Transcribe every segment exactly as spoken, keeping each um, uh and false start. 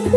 Cantik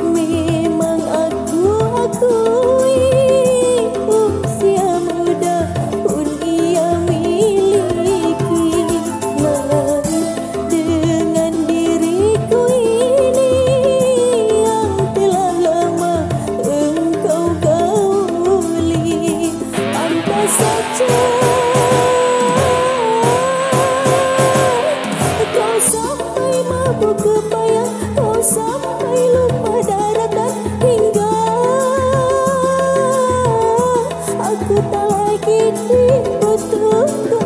memang aku akui, usia muda pun ia miliki. Malah dengan diriku ini yang telah lama engkau gauli. Apa saja kau sampai mabuk kebayang, kau sampai lupa daratan, hingga aku tak lagi dibutuhkan.